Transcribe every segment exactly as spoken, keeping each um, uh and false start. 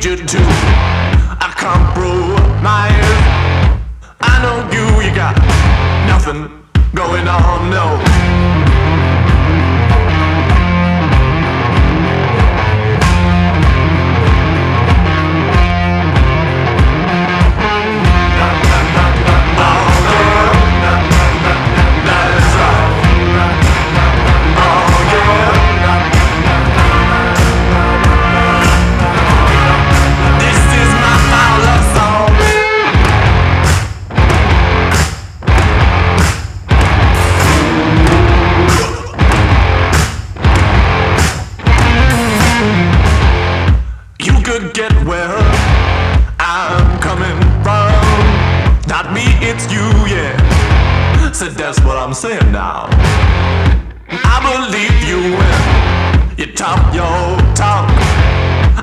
need you to. I compromise. I know you, you got nothing going on, no. Get where I'm coming from. Not me, it's you, yeah. So that's what I'm saying now. I believe you when you talk your talk.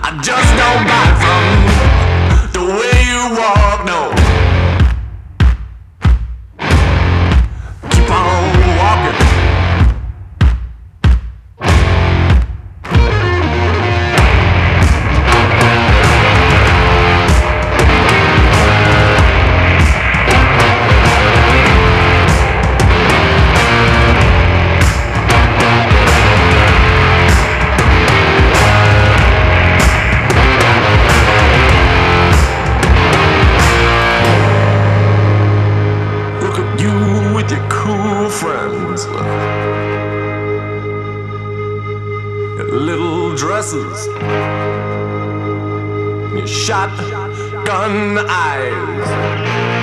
I just don't buy from the way you walk, no. Keep on walking. Little dresses, shotgun eyes.